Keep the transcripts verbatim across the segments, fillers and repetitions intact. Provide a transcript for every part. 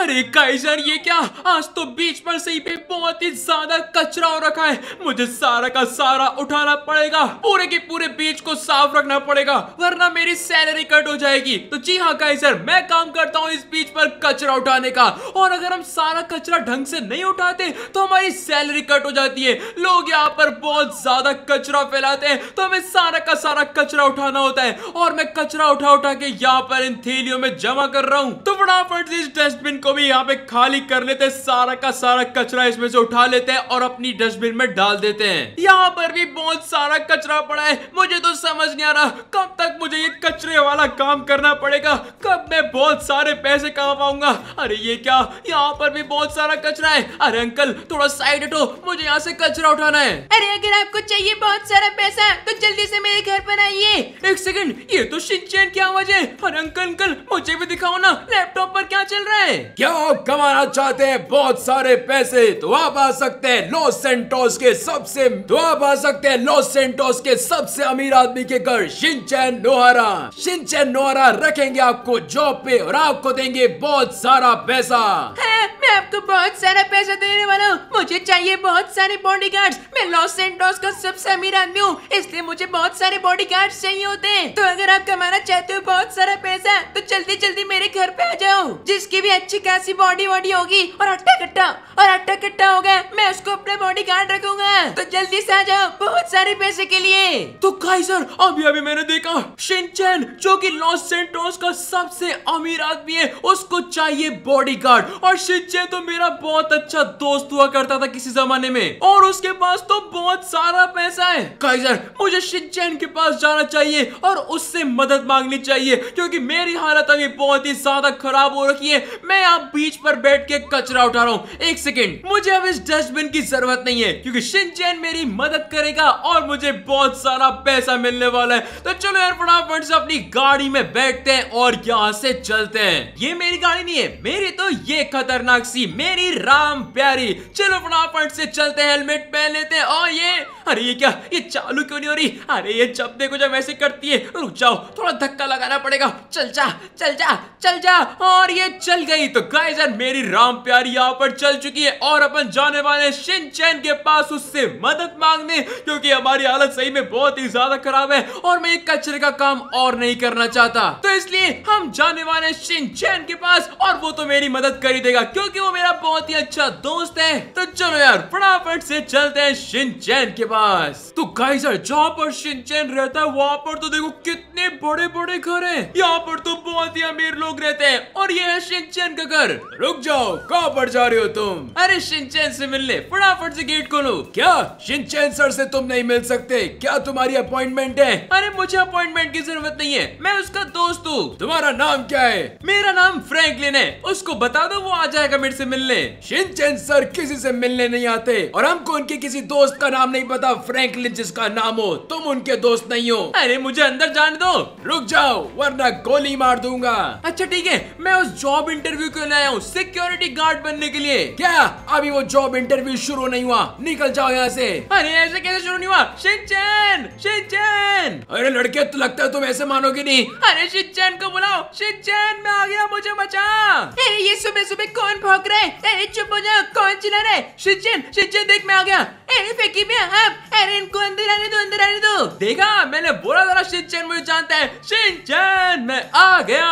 अरे काइजर ये क्या, आज तो बीच पर सही पे बहुत ही ज्यादा कचरा हो रखा है। मुझे सारा का सारा उठाना पड़ेगा, पूरे के पूरे बीच को साफ रखना पड़ेगा वरना मेरी सैलरी कट हो जाएगी। तो जी हाँ काइजर, मैं काम करता हूँ इस बीच पर कचरा उठाने का, और अगर हम सारा कचरा ढंग से नहीं उठाते तो हमारी सैलरी कट हो जाती है। लोग यहाँ पर बहुत ज्यादा कचरा फैलाते हैं तो हमें सारा का सारा कचरा उठाना होता है, और मैं कचरा उठा उठा के यहाँ पर इन थैलियों में जमा कर रहा हूँ। तो फटाफट इस डस्टबिन को भी यहाँ पे खाली कर लेते हैं, सारा का सारा कचरा इसमें से उठा लेते हैं और अपनी डस्टबिन में डाल देते हैं। यहाँ पर भी बहुत सारा कचरा पड़ा है, मुझे तो समझ नहीं आ रहा कब तक मुझे ये कचरे वाला काम करना पड़ेगा, कब मैं बहुत सारे पैसे कमा पाऊंगा। अरे ये क्या, यहाँ पर भी बहुत सारा कचरा है। अरे अंकल थोड़ा साइड हटो, मुझे यहाँ से कचरा उठाना है। अरे अगर आपको चाहिए बहुत सारा पैसा तो जल्दी से मेरे घर पर आइए। एक सेकंड, ये तो शिनचैन की आवाज है। अरे अंकल अंकल मुझे भी दिखाओ ना लैपटॉप पर क्या चल रहा है। क्या आप कमाना चाहते हैं बहुत सारे पैसे, तो आप आ सकते हैं लॉस सैंटोस के सबसे तो आप आ सकते हैं लॉस सैंटोस के सबसे अमीर आदमी के घर शिनचैन नोहारा। शिनचैन नोहारा रखेंगे आपको जॉब पे और आपको देंगे बहुत सारा पैसा। हाँ, मैं आपको बहुत सारा पैसा देने वाला हूँ। मुझे चाहिए बहुत सारे बॉडीगार्ड्स, मैं लॉस सैंटोस का सबसे अमीर आदमी हूँ इसलिए मुझे बहुत सारे बॉडीगार्ड्स चाहिए होते हैं। तो अगर आप कमाना चाहते हो बहुत सारा पैसा तो जल्दी जल्दी मेरे घर पे आ जाओ। जिसकी भी अच्छी कैसी बॉडी बॉडी होगी और अट्टा कट्टा और अट्टा कट्टा होगा, मैं उसको अपने बॉडी गार्ड रखूंगा। तो जल्दी से आ जाओ बहुत सारे पैसे के लिए। तो काइजर अभी अभी मैंने देखा शिनचैन जो कि लॉस सैंटोस का सबसे अमीर आदमी है उसको चाहिए बॉडीगार्ड, और शिनचैन तो मेरा बहुत अच्छा दोस्त हुआ करता था किसी जमाने में और उसके पास तो बहुत सारा पैसा है। काइजर मुझे शिनचैन के पास जाना चाहिए और उससे मदद मांगनी चाहिए क्योंकि मेरी हालत अभी बहुत ही ज्यादा खराब हो रखी है। मैं आप बीच पर बैठ के कचरा उठा रहा हूँ। एक सेकंड, मुझे अब इस डस्टबिन की जरूरत नहीं है क्योंकि शिनचैन मेरी मदद करेगा और मुझे बहुत सारा पैसा मिलने वाला है। तो चलो यार फटाफट से अपनी गाड़ी में बैठते हैं और यहाँ से चलते हैं। ये मेरी गाड़ी नहीं है, मेरी तो ये खतरनाक सी मेरी राम प्यारी। चलो फटाफट से चलते हैं, हेलमेट पहन लेते हैं। और ये अरे ये क्या, ये चालू क्यों नहीं हो रही। अरे ये जब देखो जब ऐसे करती है। रुक जाओ, थोड़ा धक्का लगाना पड़ेगा। चल जा चल जा चल जा, और ये चल गई। तो गाइस यार मेरी राम प्यारी यहाँ पर चल चुकी है और अपन जाने वाले हैं शिनचैन के पास उससे मदद मांगने क्योंकि हमारी हालत सही में बहुत ही ज्यादा खराब है और मैं ये कचरे का काम और नहीं करना चाहता। तो इसलिए हम जाने वाले हैं शिनचैन के पास और वो तो मेरी मदद कर ही देगा क्योंकि वो मेरा बहुत ही अच्छा दोस्त है। तो चलो यार फटाफट से चलते हैं शिनचैन के पास। तो गाइस यार जहाँ पर शिनचैन रहता है वहां पर तो देखो कितने बड़े बड़े घर है, यहाँ पर तो बहुत ही अमीर लोग रहते हैं। और ये है शिनचैन का घर। रुक जाओ, कहाँ पर जा रहे हो तुम? अरे शिनचैन से मिलने। फटाफट से गेट खोलो। क्या शिनचैन सर से तुम नहीं मिल सकते? क्या तुम्हारी अपॉइंटमेंट है? अरे मुझे अपॉइंटमेंट की जरूरत नहीं है, मैं उसका दोस्त हूँ। तुम्हारा नाम क्या है? मेरा नाम फ्रैंकलिन है, उसको बता दो वो आ जाएगा मेरे से मिलने। शिनचैन सर किसी से मिलने नहीं आते और हमको उनके किसी दोस्त का नाम नहीं पता फ्रैंकलिन जिसका नाम हो। तुम उनके दोस्त नहीं हो। अरे मुझे अंदर जाने दो। रुक जाओ वरना गोली मार दूंगा। अच्छा ठीक है, मैं उस जॉब इंटरव्यू के लिए आया हूँ, सिक्योरिटी गार्ड बनने के लिए। क्या अभी वो जॉब इंटरव्यू शुरू नहीं हुआ? निकल जाओ यहाँ से। अरे ऐसे कैसे शुरू नहीं हुआ? शिनचैन शिनचैन, अरे लड़के तो लगता है तुम ऐसे मानोगे नहीं। अरे शिनचैन को बुलाओ। शिनचैन मैं आ गया, मुझे बचा। अरे ये सुबह सुबह कौन भौंक रहा है? अरे चुप हो जाओ, कौन चिल्ला रहा है? शिनचैन शिनचैन देख मैं आ गया। अरे फेंकी में आप, अरे इनको अंदर आने दो अंदर आने दो। देखा मैंने बोला था शिनचैन मुझे जानता है। शिनचैन मैं आ गया।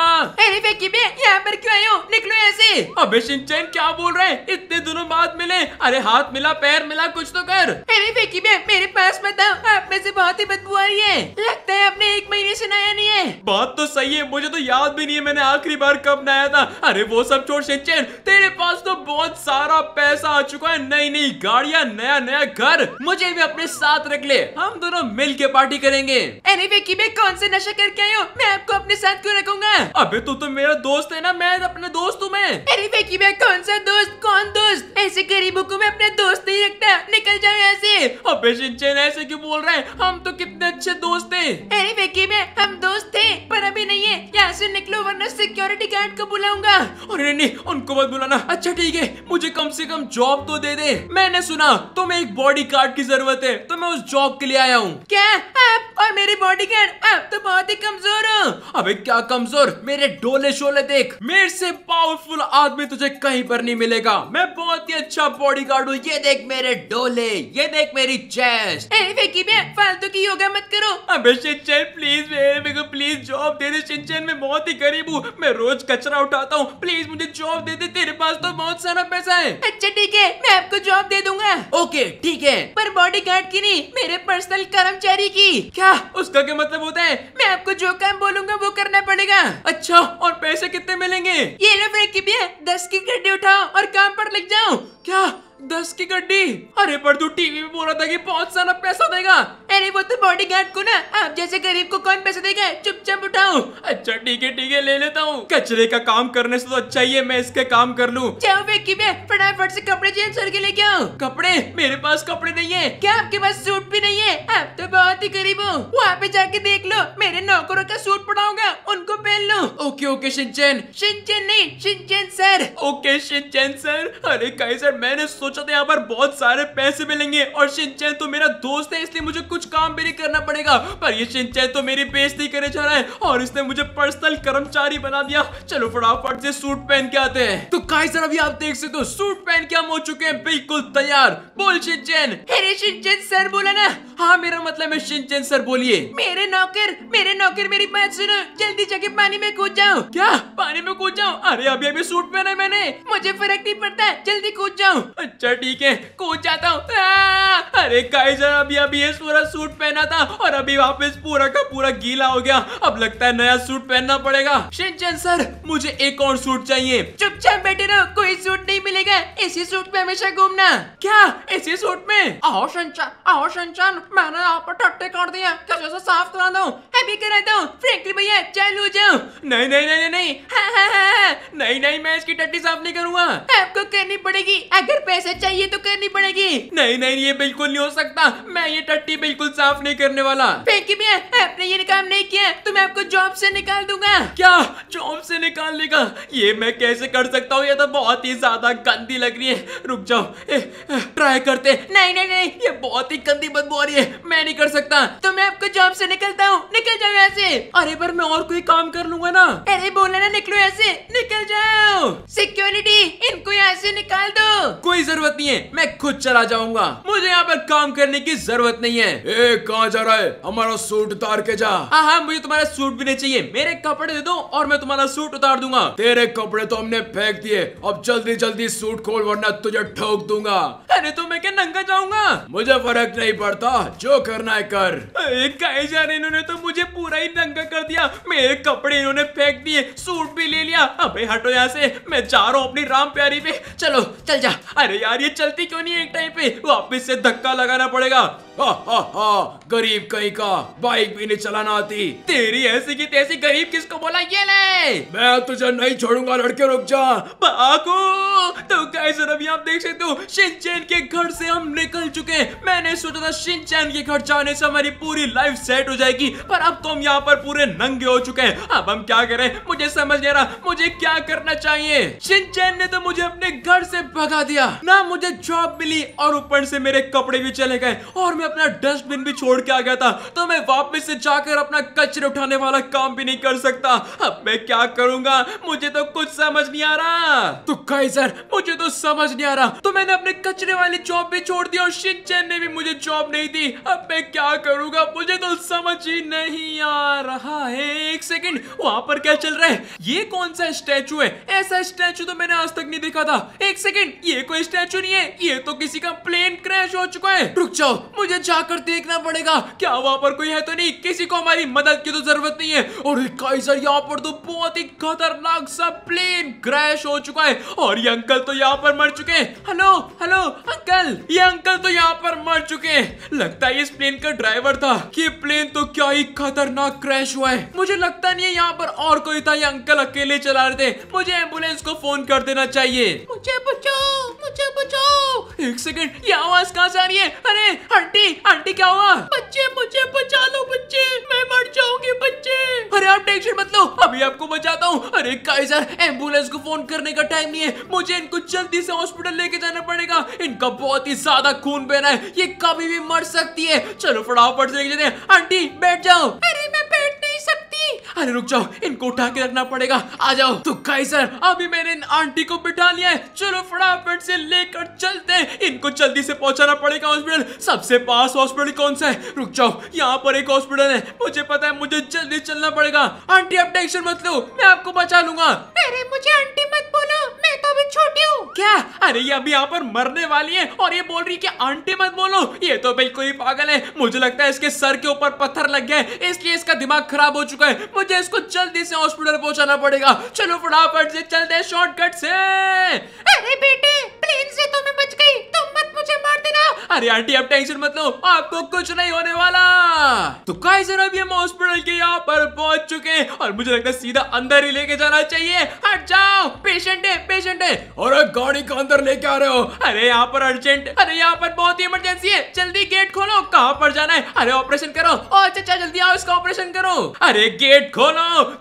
अरे फेंकी में यहाँ पर क्यों आयो? निकलो ऐसे। अबे शिनचैन क्या बोल रहे हैं, इतने दोनों बात मिले। अरे हाथ मिला पैर मिला कुछ तो कर। अरे फेंकी में मेरे पास मत आओ, आप में से बहुत ही बदबू आ रही है। लगता है आपने एक महीने से नहाया नहीं है। बात तो सही है, मुझे तो याद भी नहीं है मैंने आखिरी बार कब नहाया था। अरे वो सब छोड़ शिनचैन, तेरे पास तो बहुत सारा पैसा आ चुका है, नई नई गाड़ियाँ, नया नया घर। मुझे भी अपने साथ रख ले, हम दोनों मिल के पार्टी करेंगे। अरे फेंकी में कौन से नशा करके आई हो, मैं आपको अपने साथ क्यों रखूंगा? अबे तू तो मेरा दोस्त है ना, मैं अपने दोस्त हूँ मैं। अरे फेंकी में कौन सा दोस्त, कौन दोस्त? ऐसे गरीबों को मैं अपने दोस्त नहीं रखता, निकल जाओ यहाँ से। अबे शिनचैन ऐसे क्यों बोल रहा है, हम तो कितने अच्छे दोस्त थे। अरे फेंकी में हम दोस्त थे पर अभी नहीं है, यहाँ से निकलो वरना सिक्योरिटी गार्ड को बुलाऊंगा। अरे नहीं उनको मत बुलाना। अच्छा ठीक है, मुझे कम से कम जॉब तो दे दे। मैंने सुना तुम एक बॉडीगार्ड की जरूरत है, तो मैं उस जॉब के लिए आया हूँ। क्या आप और मेरी बॉडीगार्ड? आप तो बहुत ही कमजोर हो। अबे क्या कमजोर, मेरे डोले शोले देख। मेरे से पावरफुल आदमी तुझे कहीं पर नहीं मिलेगा। मैं बहुत ही अच्छा बॉडीगार्ड हूँ। ये देख मेरे डोले, ये देख मेरी चेस्ट। फालतू की योगा मत करो। अबे शिनचैन प्लीज, मेरे को प्लीज जॉब दे दे शिनचैन। मैं बहुत ही गरीब हूँ, मैं रोज कचरा उठाता हूँ, प्लीज मुझे जॉब दे दे। तेरे पास तो बहुत सारा पैसा है। अच्छा ठीक है, मैं आपको जॉब दे दूंगा। ओके ठीक है, पर बॉडीगार्ड की नहीं, मेरे पर्सनल कर्मचारी की। क्या उसका क्या मतलब होता है? मैं आपको जो काम बोलूंगा वो करना पड़ेगा। अच्छा, और पैसे कितने मिलेंगे? ये लो फ्रैंकी भैया, दस की गड्डी उठाओ और काम पर लग जाओ। क्या दस की गड्डी? अरे पर तू टीवी में बोल रहा था कि बहुत सारा पैसा देगा। अरे वो तो बॉडीगार्ड को ना, आप जैसे गरीब को कौन पैसा देगा। चुपचाप उठाओ। अच्छा ठीक है ठीक है, ले लेता हूँ। कचरे का काम करने से तो अच्छा ही है मैं इसके काम कर लूँ। जाओ बेकी में, फटाफट से कपड़े चेंज करके लेके आओ। कपड़े? मेरे पास कपड़े नहीं है। क्या आपके पास सूट भी नहीं है? आप तो बहुत ही गरीब हो। वहाँ पे जाके देख लो, मेरे नौकरों का सूट पड़ा होगा, उनको पहन लो। Okay okay Shinchan. शिनचैन नहीं, Shinchan sir. Okay Shinchan sir. अरे कहीं सर, मैंने सोचा था यहाँ पर बहुत सारे पैसे मिलेंगे, और शिनचैन तो मेरा दोस्त है इसलिए मुझे कुछ काम भी नहीं करना पड़ेगा, पर ये शिनचैन तो मेरी बेइज्जती करे जा रहा है और इसने मुझे पर्सनल कर्मचारी बना दिया। चलो फटाफट से सूट पहन के आते हैं। तो गाइस सर अभी आप देख सकते हो सूट पहन के हम हो चुके हैं बिल्कुल तैयार। बोल शिनचैन। अरे शिनचैन सर बोला ना। हाँ मेरा मतलब है शिनचैन सर बोलिए। मेरे नौकर, मेरे नौकर मेरी बात सुनो, जल्दी जाके पानी में कूद जाओ। क्या पानी में कूद जाओ? अरे अभी अभी सूट पहना है मैंने, मुझे फर्क नहीं पड़ता, जल्दी कूद जाओ। अच्छा ठीक है, कूद जाता हूँ। अरे गाइस सर अभी अभी ये पूरा सूट पहना था और अभी वापस पूरा का पूरा गीला हो गया। अब लगता है नया सूट पहनना पड़ेगा। शिनचैन सर मुझे एक और सूट चाहिए। चुपचाप बैठे रहो, कोई सूट नहीं मिलेगा। इसी सूट में हमेशा घूमना। क्या इसी सूट में? आओ शिनचैन, आओ शिनचैन, मैंने आप पर टट्टे काट दिया, कैसे से साफ करा दूं? अभी करा दूं। फ्रैंकलिन भैया चालू जाओ। नहीं नहीं नहीं नहीं नहीं नहीं, मैं इसकी टट्टी साफ नहीं करूंगा। आपको करनी पड़ेगी, अगर पैसे चाहिए तो करनी पड़ेगी। नहीं नहीं, ये बिल्कुल नहीं हो सकता, मैं ये टट्टी बिल्कुल साफ नहीं करने वाला। फ्रैंकी भैया आपने ये काम नहीं किया तो मैं आपको जॉब से निकाल दूंगा। क्या जॉब से निकालने का? ये मैं कैसे कर सकता हूँ, ये तो बहुत ही ज्यादा गंदी लग रही है। रुक जाओ, ट्राई करते। नहीं नहीं नहीं, ये बहुत ही गंदी बदबू आ रही है, मैं नहीं कर सकता, तो मैं आपको जॉब से निकलता हूँ। निकल जाओ यहाँ से। अरे पर मैं और कोई काम कर लूंगा ना। अरे बोला ना निकलो यहाँ से, निकल जाओ। सिक्योरिटी इनको यहाँ से निकाल दो। कोई जरूरत नहीं है, मैं खुद चला जाऊंगा, मुझे यहाँ पर काम करने की जरूरत नहीं है। ए, कहाँ जा रहा है? हमारा सूट उतार के जा। हाँ हाँ, मुझे तुम्हारा सूट भी नहीं चाहिए, मेरे कपड़े दे दो और मैं तुम्हारा सूट उतार दूंगा। तेरे कपड़े तो हमने फेंक दिए, अब जल्दी जल्दी सूट खोल वरना तुझे ठोक दूंगा। अरे तो मैं क्या नंगा जाऊंगा? मुझे फर्क नहीं पड़ता, जो करना है कर। कहीं जा रहे, इन्होंने तो मुझे पूरा ही नंगा कर दिया, मेरे कपड़े इन्होंने फेंक दिए, सूट भी ले लिया। अबे हटो यहाँ से, मैं जा रहा हूँ अपनी राम प्यारी पे। चलो चल जा। अरे यार ये चलती क्यों नहीं एक टाइम पे, वापिस से धक्का लगाना पड़ेगा। हा हा हा, गरीब कहीं का, बाइक भी नहीं चलाना आती तेरी। ऐसी की तैसी गरीब किसको बोला? ये ले, मैं तुझे नहीं छोड़ूंगा लड़के, रुक जा। भागो। तो गाइस अभी आप देख सकते हो शिनचैन के घर से हम निकल चुके हैं। मैंने सोचा था शिनचैन के घर जाने से हमारी पूरी लाइफ सेट हो जाएगी, पर अब तो हम यहाँ पर पूरे नंगे हो चुके हैं। अब हम क्या करें, मुझे समझ नहीं रहा मुझे क्या करना चाहिए। शिनचैन ने तो मुझे अपने घर से भगा दिया ना, मुझे जॉब मिली और ऊपर से मेरे कपड़े भी चले गए और अपना डस्टबिन भी छोड़ के आ गया था, तो मैं वापस से जाकर अपना कचरे उठाने वाला काम भी नहीं कर सकता। अब मैं क्या करूंगा, मुझे तो कुछ समझ नहीं आ रहा। तो गाइस सर मुझे तो समझ नहीं आ रहा, तो मैंने अपने कचरे वाली जॉब भी छोड़ दी और शिनचैन ने भी मुझे जॉब नहीं दी। अब मैं क्या करूंगा, मुझे तो समझ ही नहीं आ रहा है। एक सेकंड, वहां पर क्या चल रहा है? ये कौन सा स्टैचू है? ऐसा स्टैचू तो मैंने आज तक नहीं देखा था। एक सेकंड, ये कोई स्टैचू नहीं है, ये तो किसी का प्लेन क्रैश हो चुका है। रुक जाओ, मुझे जाकर देखना पड़ेगा। क्या वहाँ पर कोई है तो नहीं? किसी को हमारी मदद की तो जरूरत नहीं है। और गाइस यार यहाँ पर तो बहुत ही खतरनाक सा प्लेन क्रैश हो चुका है और ये अंकल तो यहाँ पर मर चुके हैं। हेलो हेलो अंकल, ये अंकल तो यहाँ पर मर चुके हैं। लगता है इस प्लेन का ड्राइवर था। ये प्लेन तो क्या ही खतरनाक क्रैश हुआ है। मुझे लगता नहीं है यहाँ पर और कोई था, ये अंकल अकेले चला रहे थे। मुझे एम्बुलेंस को फोन कर देना चाहिए। मुझे बचाओ, मुझे बचाओ। एक सेकंड, ये आवाज कहाँ से आ रही है? अरे आंटी, आंटी क्या हुआ? बच्चे मुझे बचा लो, बच्चे मैं मर जाऊंगी बच्चे। अरे आप टेंशन मत लो, अभी आपको बचाता हूँ। अरे काइजर, एम्बुलेंस को फोन करने का टाइम नहीं है, मुझे इनको जल्दी से हॉस्पिटल लेके जाना पड़ेगा। इनका बहुत ही ज्यादा खून बहना है, ये कभी भी मर सकती है। चलो फटाफट से लेके जाते। आंटी बैठ जाओ। अरे मैं बैठ नहीं सकती। अरे रुक जाओ, इनको उठा के रखना पड़ेगा। आ जाओ। तो काइजर, अभी मैंने इन आंटी को बिठा लिया है, चलो फटाफट से लेकर चलते हैं। इनको जल्दी से पहुंचाना पड़ेगा हॉस्पिटल। सबसे पास हॉस्पिटल कौन सा है? रुक जाओ, यहाँ पर एक हॉस्पिटल है, मुझे पता है, मुझे जल्दी चलना पड़ेगा। आंटी आप टेंशन मत लो, मैं आपको बचा लूंगा। अरे मुझे आंटी मत बोलो, मैं तो अभी छोटी हूँ। क्या? अरे ये अभी यहाँ पर मरने वाली है और ये बोल रही है कि आंटी मत बोलो। ये तो बिल्कुल ही पागल है। मुझे लगता है इसके सर के ऊपर पत्थर लग गया है, इसलिए इसका दिमाग खराब हो चुका है। मुझे इसको जल्दी से हॉस्पिटल पहुंचाना पड़ेगा। चलो फटाफट से चलते हैं शॉर्टकट से। अरे बेटे, प्लेन से तो मैं बच गई, तुम मत मुझे मार देना। अरे आंटी आप टेंशन मत लो, आपको कुछ नहीं होने वाला। तो काइजर, अभी हम हॉस्पिटल के यहाँ पर पहुंच चुके हैं और मुझे लगता है सीधा अंदर ही लेके जाना चाहिए। हट जाओ, पेशेंट है, पेशेंट है। और गाड़ी को अंदर लेके आ रहे हो? अरे यहाँ पर अर्जेंट, अरे यहाँ पर बहुत ही इमरजेंसी है। जल्दी गेट खोलो। कहाँ पर जाना है? अरे ऑपरेशन करो। अच्छा जल्दी आओ, इसका ऑपरेशन करो। अरे गेट खोलो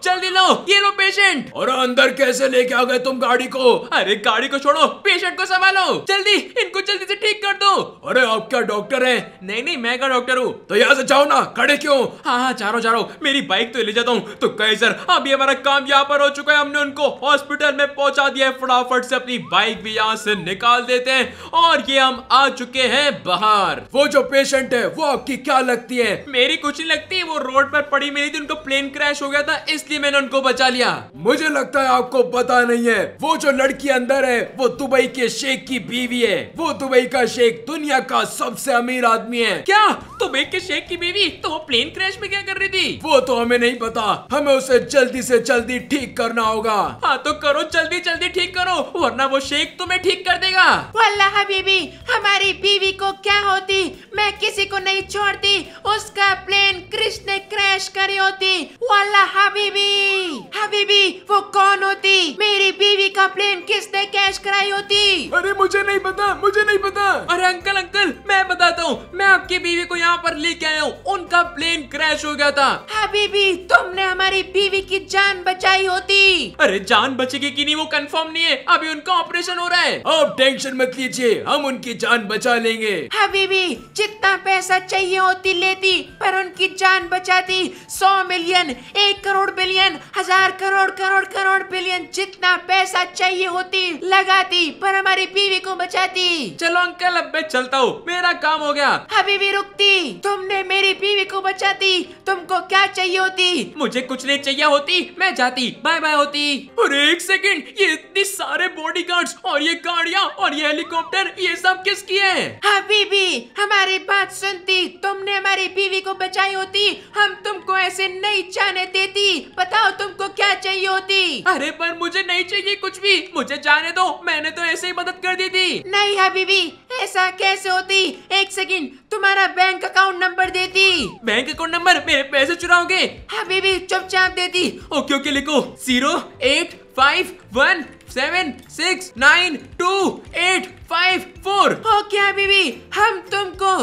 जल्दी, लो ये लो पेशेंट। और अंदर कैसे लेके आ गए तुम गाड़ी को? अरे गाड़ी को छोड़ो, पेशेंट को संभालो जल्दी, इनको जल्दी से ठीक कर दो। अरे आप क्या डॉक्टर हैं? नहीं नहीं, मैं क्या डॉक्टर हूँ? तो यहाँ से जाओ ना, खड़े क्यों? हाँ हाँ जा रहा हूँ जा रहा हूँ, मेरी बाइक तो ले जाता हूँ। तो काइजर, अभी हमारा काम यहाँ पर हो चुका है, हमने उनको हॉस्पिटल में पहुंचा दिया है। फटाफट से अपनी बाइक भी यहाँ से निकाल देते हैं और ये हम आ चुके हैं बाहर। वो जो पेशेंट है वो आपकी क्या लगती है? मेरी कुछ नहीं लगती, वो रोड पर पड़ी मेरी थी, उनको प्लेन क्रैश हो गया था इसलिए मैंने उनको बचा लिया। मुझे लगता है आपको पता नहीं है, वो जो लड़की अंदर है वो दुबई के शेख की बीवी है। वो दुबई का शेख दुनिया का सबसे अमीर आदमी है। क्या? दुबई के शेख की बीवी? तो वो प्लेन क्रैश में क्या कर रही थी? वो तो हमें नहीं पता, हमें उसे जल्दी से जल्दी ठीक करना होगा। हाँ तो करो जल्दी जल्दी ठीक करो, वरना वो शेख तुम्हें ठीक कर देगा। वल्लाह बीबी, हमारी बीवी को क्या होती, मैं किसी को नहीं छोड़ती, उसका प्लेन कृष्ण क्रैश करी होती। वल्लाह हबीबी, हबीबी वो कौन होती? मेरी बीवी का प्लेन किसने कैश कराई होती? अरे मुझे नहीं पता, मुझे नहीं पता। अरे अंकल अंकल, मैं बताता हूँ, मैं आपकी बीवी को यहाँ पर लेके आया हूँ, उनका प्लेन क्रैश हो गया था। हबीबी तुमने हमारी बीवी की जान बचाई होती। अरे जान बचेगी कि नहीं वो कंफर्म नहीं है, अभी उनका ऑपरेशन हो रहा है। आप टेंशन मत लीजिए, हम उनकी जान बचा लेंगे। हबीबी जितना पैसा चाहिए होती लेती, पर उनकी जान बचाती। सौ मिलियन, एक करोड़ बिलियन, हजार करोड़ करोड़ करोड़ बिलियन, जितना पैसा चाहिए होती लगाती, पर हमारी बीवी को बचाती। चलो अंकल अब मैं चलता हूँ, मेरा काम हो गया। हबीबी रुकती, तुमने मेरी बीवी को बचाती, तुमको क्या चाहिए होती? मुझे कुछ नहीं चाहिए होती, मैं जाती, बाय बाय होती। और एक सेकेंड, ये इतने सारे बॉडीगार्ड्स और ये गाड़ियाँ और ये हेलीकॉप्टर, ये सब किसकी है? हबीबी हमारी बात सुनती, तुमने हमारी बीवी को बचाई होती, हम तुमको ऐसे नहीं जाने देती। बताओ तुमको क्या चाहिए होती? अरे पर मुझे नहीं चाहिए कुछ भी, मुझे जाने दो, मैंने तो ऐसे ही मदद कर दी थी। नहीं हबीबी, ऐसा कैसे होती? एक सेकंड, तुम्हारा बैंक अकाउंट नंबर देती। Bank account number? मेरे पैसे चुराओगे? हबीबी चुपचाप देती। ओके ओके लिखो, zero eight five one seven six nine two eight five four. Okay हबीबी, हम तुमको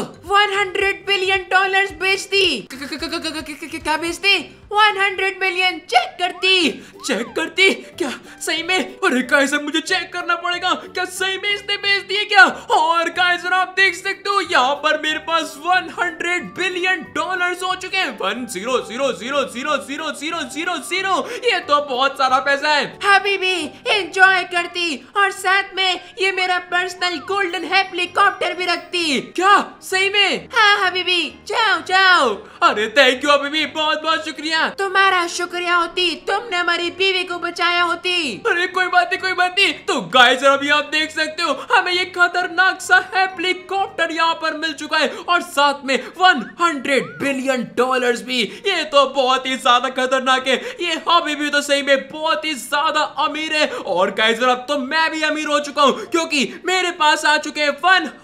हंड्रेड बिलियन डॉलर्स बेचती। क्या बेचती? Hundred billion. चेक करती, चेक करती क्या सही में? अरे काइजर मुझे चेक करना पड़ेगा, क्या सही में इसने बेच दिए क्या? और काइजर आप देख सकते हो यहाँ पर मेरे पास हंड्रेड बिलियन डॉलर्स हो चुके हैं। One zero zero zero zero zero zero zero. ये तो बहुत सारा पैसा है। हबीबी एंजॉय करती और साथ में ये मेरा पर्सनल गोल्डन हेलीकॉप्टर भी रखती। क्या सही में? हाँ हबीबी, जाओ जाओ। अरे थैंक यू हबीबी, बहुत बहुत शुक्रिया। तुम्हारा शुक्रिया होती, तुमने हमारी बीवी को बचाया होती। अरे कोई बात नहीं, कोई बात नहीं। तो गाइस अभी आप देख सकते हो, हमें ये खतरनाक सा हेलीकॉप्टर यहाँ पर मिल चुका है और साथ में हंड्रेड बिलियन डॉलर्स भी। ये तो बहुत ही ज्यादा खतरनाक है, ये हबीबी तो सही में बहुत ही ज्यादा अमीर है। और गाइस अब तो मैं भी अमीर हो चुका हूँ, क्योंकि मेरे पास आ चुके हैं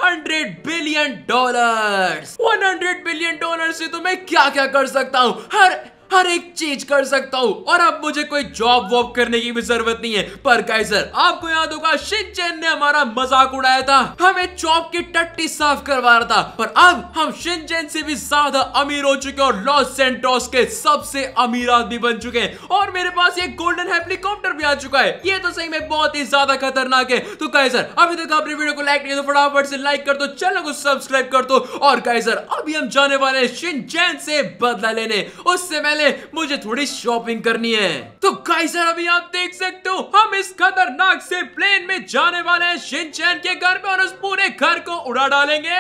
hundred billion dollars. Hundred billion dollar से तो मैं क्या क्या कर सकता हूँ। हर हर एक चीज कर सकता हूँ और अब मुझे कोई जॉब वॉब करने की भी जरूरत नहीं है। पर गाइजर आपको याद होगा शिनचैन ने हमारा मजाक उड़ाया था, हमें चौक की टट्टी साफ करवा रहा था, पर अब हम शिनचैन से भी ज्यादा अमीर हो चुके और लॉस सैंटोस के सबसे अमीर आदमी बन चुके हैं और मेरे पास ये गोल्डन हेलीकॉप्टर भी आ चुका है। ये तो सही में बहुत ही ज्यादा खतरनाक है। तो गाइजर अभी तक आपने वीडियो को लाइक नहीं तो फटाफट से लाइक कर दो, चैनल को सब्सक्राइब कर दो और गाइजर अभी हम जाने वाले हैं शिनचैन से बदला लेने। उससे पहले मुझे थोड़ी शॉपिंग करनी है। तो गाइजर अभी आप देख सकते हो हम इस खतरनाक से प्लेन में जाने वाले हैं शिनचैन के घर में और उस पूरे घर को उड़ा डालेंगे।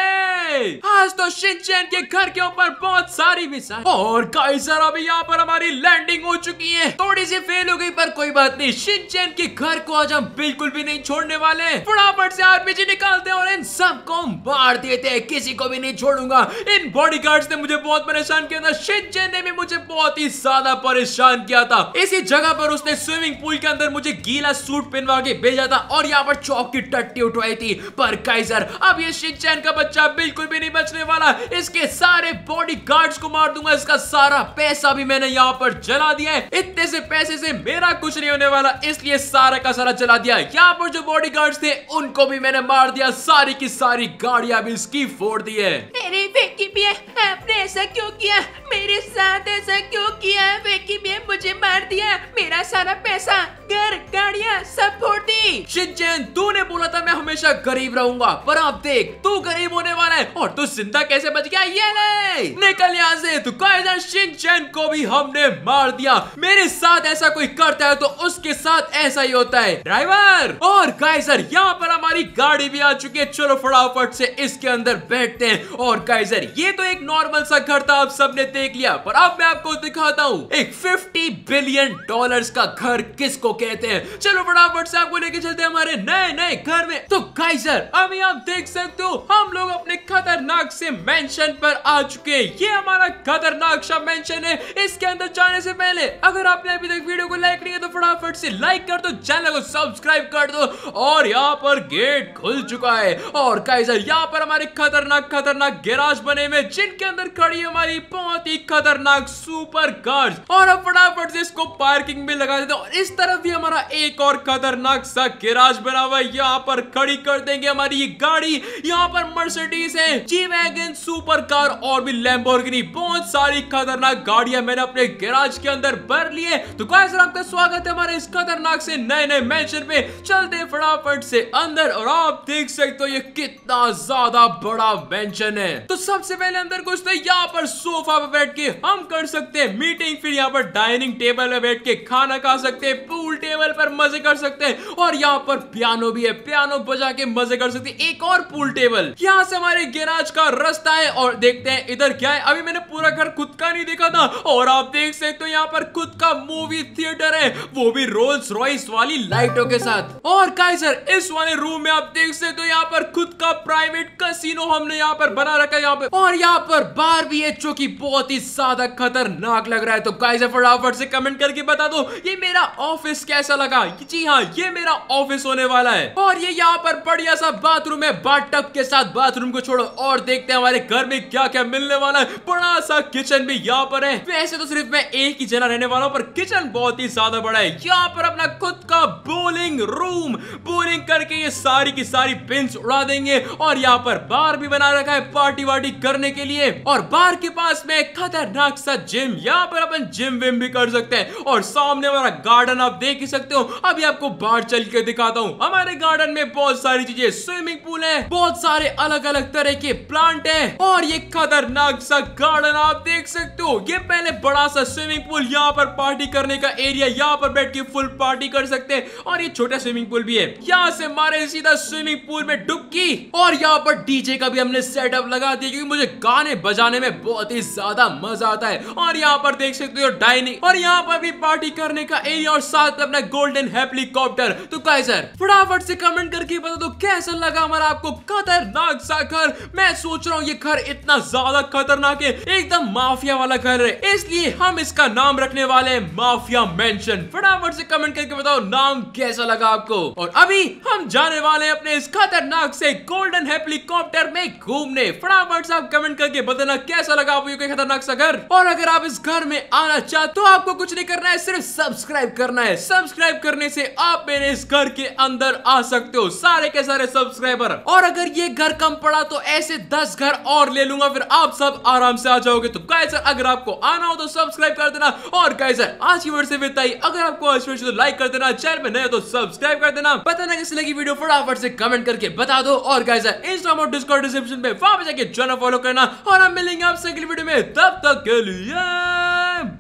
आज तो शिनचैन के घर के ऊपर बहुत सारी मिसाइल और गाइजर अभी यहाँ पर हमारी लैंडिंग हो चुकी है, थोड़ी सी फेल हो गई पर कोई बात नहीं। शिनचैन के घर को आज हम बिल्कुल भी नहीं छोड़ने वाले, फटाफट से आरपीजी निकालते हैं और इन सबको हम मार देते हैं, किसी को भी नहीं छोड़ूंगा। इन बॉडीगार्ड्स ने मुझे बहुत परेशान किया था, शिनचैन ने भी मुझे बहुत ही ज्यादा परेशान किया था। इसी जगह पर उसने स्विमिंग पूल के अंदर मुझे गीला सूट पहनवा के भेजा था और यहाँ पर चौक की टट्टी उठवाई थी। पर गाइजर अब ये शिनचैन का बच्चा बिल्कुल भी नहीं बचने वाला, इसके सारे बॉडीगार्ड्स को मार दूंगा। इसका सारा पैसा भी मैंने यहाँ पर जला दिया है, इतने से पैसे से मेरा कुछ नहीं होने वाला, इसलिए सारा का सारा जला दिया। यहाँ पर जो बॉडीगार्ड्स थे उनको भी मैंने मार दिया, सारी की सारी गाड़ियां भी इसकी फोड़ दी है। अरे विक्की भैया आपने ऐसा क्यों किया, मेरे साथ ऐसा क्यों किया? विक्की भैया मुझे मार दिया, मेरा सारा पैसा, घर, गाड़ियां सब फोड़ दी। शिनचैन तूने बोला था मैं हमेशा गरीब रहूंगा, पर आप देख तू गरीब होने वाला है और तू जिंदा कैसे बच गया। ये ले निकल यहाँ से। तो गाइजर शिनचैन को भी हमने मार दिया, मेरे साथ ऐसा कोई करता है तो उसके साथ ऐसा ही होता है ड्राइवर। और गाइजर यहाँ पर हमारी गाड़ी भी आ चुकी है, चलो फटाफट से इसके अंदर बैठते हैं। और गाइजर ये तो एक नॉर्मल सा घर था, आप सबने देख लिया, पर अब मैं आपको दिखाता हूँ एक पचास बिलियन डॉलर्स का घर किसको कहते हैं। चलो फटाफट से आपको लेके चलते हैं हमारे नए नए घर में। तो गाइजर अभी आप देख सकते हो हम लोग अपने खतरनाक से मेंशन पर आ चुके हैं। ये हमारा खतरनाक सा मेंशन है। इसके अंदर जाने से पहले अगर आपने अभी तक वीडियो को लाइक नहीं किया तो फटाफट से लाइक कर दो, चैनल को सब्सक्राइब कर दो। और यहाँ पर गेट खुल चुका है और गाइजर यहाँ पर हमारे खतरनाक खतरनाक गैराज बने में जिनके अंदर खड़ी हमारी बहुत ही खतरनाक सुपर कार्स। और अब फटाफट से इसको पार्किंग में लगा देते हैं और इस तरफ भी हमारा एक और खतरनाक सा गैराज बना हुआ है, यहाँ पर खड़ी कर देंगे हमारी ये गाड़ी। यहाँ पर मर्सिडीज है, जी वैगन, सुपर कार और भी लैम्बोर्गिनी, बहुत सारी खतरनाक गाड़ियां मैंने अपने गैराज के अंदर भर लिए। तो गाइजर आपका स्वागत है हमारे इस खतरनाक से नए नए मेंशन पे। चलते फटाफट से अंदर और आप देख सकते हो ये कितना ज्यादा बड़ा मेंशन है। तो सबसे पहले अंदर कुछ तो यहाँ पर सोफा पर बैठ के हम कर सकते हैं मीटिंग, फिर यहाँ पर डाइनिंग टेबल पर बैठ के खाना खा सकते हैं, पूल टेबल पर मजे कर सकते हैं और यहाँ पर पियानो भी है, पियानो बजा के मजे कर सकते हैं। एक और पूल टेबल, यहाँ से हमारे गैराज का रास्ता है और देखते हैं इधर क्या है। अभी मैंने पूरा घर खुद का नहीं देखा था और आप देख सकते हो यहाँ पर खुद का मूवी थिएटर है, वो भी रोल्स रॉयस वाली लाइटों के साथ। और गाइजर इस वाले रूम में आप देख सकते हो यहाँ पर खुद का प्राइवेट कसिनो हमने यहाँ पर बना रखा है यहाँ पर, और यहाँ पर बार भी है जो कि बहुत ही ज्यादा खतरनाक लग रहा है। तो गाइजर फटाफट से कमेंट करके बता दो ये मेरा ऑफिस कैसा लगा। जी हाँ ये मेरा ऑफिस होने वाला है। और ये यहाँ पर बढ़िया सा बाथरूम है, बाथटब के साथ। बाथरूम को छोड़ो और देखते हैं हमारे घर में क्या क्या मिलने वाला है। बड़ा सा किचन भी यहाँ पर है, वैसे तो सिर्फ मैं एक ही जना रहने वाला हूँ पर किचन बहुत ही ज्यादा बड़ा है। यहाँ पर अपना खुद का बोलिंग रूम, बोलिंग करके ये सारी की सारी पिंस उड़ा देंगे। और यहाँ पर बार भी बना रखा है पार्टी वार्टी करने के लिए और बार के पास में खतरनाक सा जिम, यहाँ पर अपन जिम विम भी कर सकते हैं। और सामने हमारा गार्डन आप देख ही सकते हो, अभी आपको बाहर चल के दिखाता हूँ। हमारे गार्डन में बहुत सारी चीजें, स्विमिंग पूल है, बहुत सारे अलग अलग तरह के प्लांट है और ये खतरनाक सा गार्डन आप देख सकते हो। ये पहले बड़ा सा स्विमिंग पूल, यहाँ पर पार्टी करने का एरिया, यहाँ पर बैठ के फुल पार्टी कर सकते हैं। और ये छोटा स्विमिंग पूल भी है, यहाँ से मारे सीधा स्विमिंग पूल में डुबकी। और यहाँ पर डीजे का भी हमने सेटअप लगा दिया क्योंकि मुझे गाने बजाने में बहुत ही ज्यादा मजा आता है। और यहाँ पर देख सकते हो डाइनिंग और यहाँ पर भी पार्टी करने का एरिया और साथ अपना गोल्डन हेलीकॉप्टर। तो गाइजर फटाफट से कमेंट करके बता तो कैसा लगा हमारा आपको खतरनाक सा घर। मैं सोच रहा हूँ ये घर इतना ज्यादा खतरनाक है, एकदम माफिया वाला घर है, इसलिए हम इसका नाम रखने वाले हैं माफिया मेंशन। फटाफट से कमेंट करके बताओ नाम कैसा लगा आपको। और अभी हम जाने वाले हैं अपने इस खतरनाक से गोल्डन हेलीकॉप्टर में घूमने। फटाफट से आप कमेंट करके बताना कैसा लगा आपको ये खतरनाक सा घर। और अगर आप इस घर में आना चाहते तो आपको कुछ नहीं करना है, सिर्फ सब्सक्राइब करना है। सब्सक्राइब करने से आप मेरे इस घर के अंदर आ सकते हो, सारे के सारे सब्सक्राइबर। और अगर ये घर कम पड़ा तो ऐसे दस घर और ले लूंगा, फिर आप सब आराम से आ जाओगे। तो गाइस अगर आपको आना हो तो सब्सक्राइब कर देना। और गाइस आज की वीडियो से विदा ही। अगर आपको आज की वीडियो तो लाइक कर देना, चैनल में नए हो तो सब्सक्राइब कर देना। पता ना कैसी लगी वीडियो, फटाफट से कमेंट करके बता दो। और गाइस इंस्टाग्राम और डिस्कॉर्ड डिस्क्रिप्शन पे वहां पे जाके जाना फॉलो करना। और हम मिलेंगे आपसे अगली वीडियो में, तब तक के लिए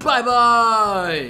बाय बाय।